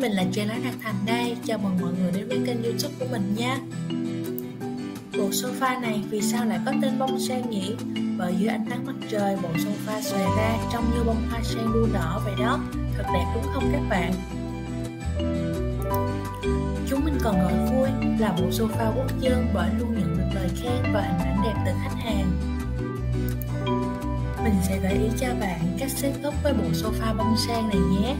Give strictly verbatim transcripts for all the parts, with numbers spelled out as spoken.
mình là Tre Lá Đạt Thành đây. Chào mừng mọi người đến với kênh YouTube của mình nha. Bộ sofa này vì sao lại có tên bonsai nhỉ? Bởi dưới ánh nắng mặt trời, bộ sofa xòe ra trông như bông hoa sen đua đỏ vậy đó. Thật đẹp đúng không các bạn? Chúng mình còn gọi vui là bộ sofa quốc dân bởi luôn nhận được lời khen và hình ảnh đẹp từ khách hàng. Mình sẽ gợi ý cho bạn cách xếp góc với bộ sofa bonsai này nhé.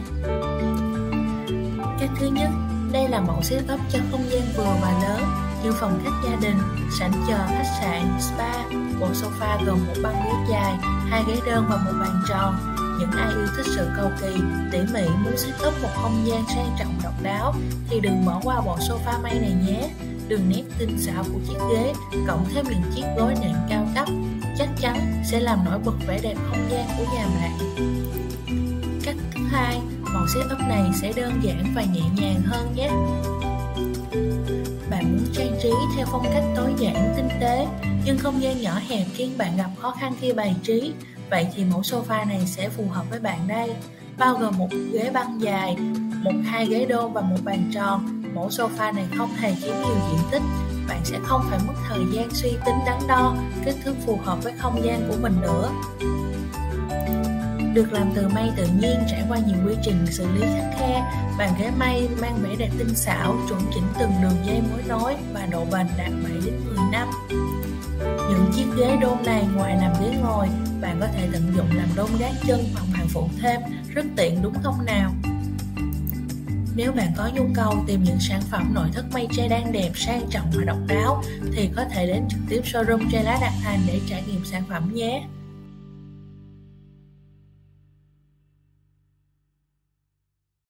Cách thứ nhất, đây là mẫu xếp góc cho không gian vừa và lớn như phòng khách gia đình, sảnh chờ khách sạn, spa. Bộ sofa gồm một băng ghế dài, hai ghế đơn và một bàn tròn. Những ai yêu thích sự cầu kỳ, tỉ mỉ muốn xếp góc một không gian sang trọng độc đáo thì đừng bỏ qua bộ sofa may này nhé. Đường nét tinh xảo của chiếc ghế cộng thêm những chiếc gối nệm cao cấp chắc chắn sẽ làm nổi bật vẻ đẹp không gian của nhà bạn. Cách thứ hai, màu setup này sẽ đơn giản và nhẹ nhàng hơn nhé. Bạn muốn trang trí theo phong cách tối giản tinh tế nhưng không gian nhỏ hẹp khiến bạn gặp khó khăn khi bày trí, vậy thì mẫu sofa này sẽ phù hợp với bạn đây. Bao gồm một ghế băng dài, một hai ghế đôn và một bàn tròn. Mẫu sofa này không hề chiếm nhiều diện tích, bạn sẽ không phải mất thời gian suy tính đắn đo kích thước phù hợp với không gian của mình nữa. Được làm từ may tự nhiên trải qua nhiều quy trình xử lý khắt khe, bàn ghế may mang vẻ đẹp tinh xảo, chuẩn chỉnh từng đường dây mối nối và độ bền đạt bảy đến mười năm. Những chiếc ghế đôn này ngoài làm ghế ngồi, bạn có thể tận dụng làm đôn gác chân hoặc bàn phụ thêm, rất tiện đúng không nào? Nếu bạn có nhu cầu tìm những sản phẩm nội thất may tre đang đẹp, sang trọng và độc đáo thì có thể đến trực tiếp showroom Tre Lá Đạt Thành để trải nghiệm sản phẩm nhé.